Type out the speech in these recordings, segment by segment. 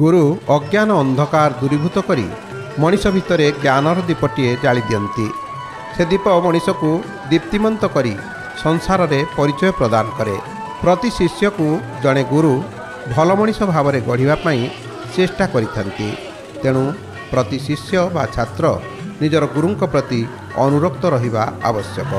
गुरु अज्ञान अंधकार दूरीभूत करी मनिष भितर ज्ञानर दीपटीए जाली दियंती से दीप मनिष को दीप्तिमंत करी संसार रे परिचय प्रदान करे। प्रति शिष्य को जड़े गुरु भल मनिष भाव में गढ़ापी चेष्टा करिथंती। तेणु प्रति शिष्य व छात्र निजर गुरु प्रति अनुरक्त रहिबा आवश्यक।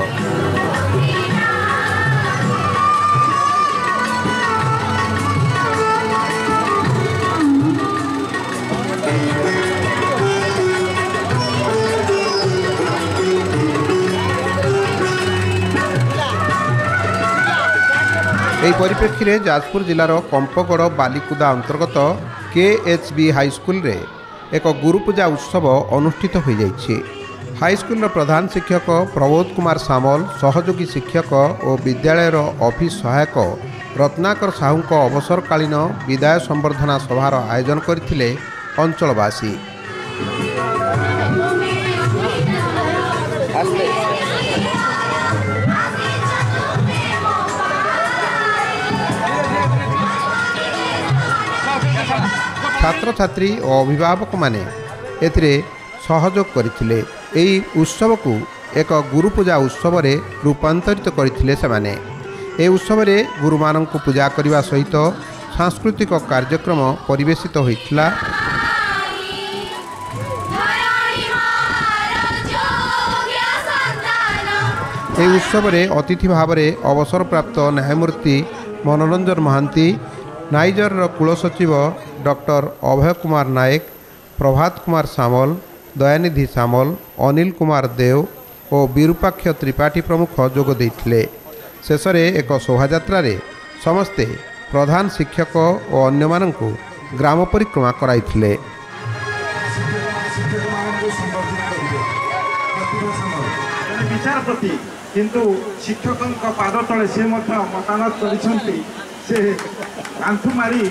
एही परिप्रेक्षी रे जाजपुर जिलार पंपगढ़ बालिकुदा अंतर्गत केएचबी हाईस्कूल रे एक गुरुपूजा उत्सव अनुष्ठित हो जाइछि। हाईस्कूल प्रधान शिक्षक प्रबोध कुमार सामल, सहयोगी शिक्षक और विद्यालय ऑफिस सहायक रत्नाकर साहु को अवसरकालीन विदाय संबर्धना सभार आयोजन करथिले। अंचलवासी छात्र छात्री और अभिभावक माने एथिरे सहयोग करथिले। एही उत्सव को एक गुरुपूजा उत्सव रे रूपांतरित करथिले। सेमाने ए उत्सव रे गुरुमानंकु पूजा करने सहित सांस्कृतिक कार्यक्रम परिवेशित होइतिला। ए उत्सव रे अतिथि भाव में अवसर प्राप्त न्यायमूर्ति मनोरंजन महांती, नाइजर कुल सचिव डॉक्टर अभय कुमार नायक, प्रभात कुमार सामल, दयानिधि सामल, अनिल कुमार देव और विरूपाक्ष त्रिपाठी प्रमुख जोग देइथिले। शेष रे एक शोभायात्रा रे समस्ते प्रधान शिक्षक और अन्य माननकु ग्राम परिक्रमा कराइथिले। किंतु शिक्षकक पाद तले से मतामत कर आंठू मारी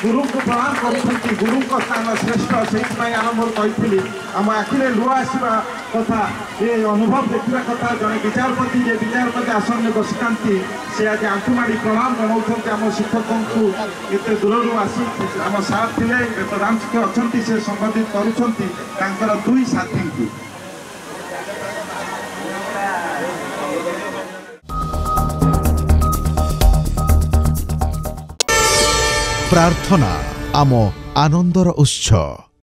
गुरु को प्रणाम कर गुरु स्थान श्रेष्ठ से आरंभ कही आम आखिरे लुआ आसवा कथा ये अनुभव देखा कथा जड़े विचारपति जे विचारपति आसन में बसता से आज आंठू मारी प्रणाम जनाऊँ आम शिक्षक को ये दूर आम सार थे प्रधान शिक्षक अच्छा से संबोधित कर दुई साथी की। प्रार्थना आम आनंदर उत्स।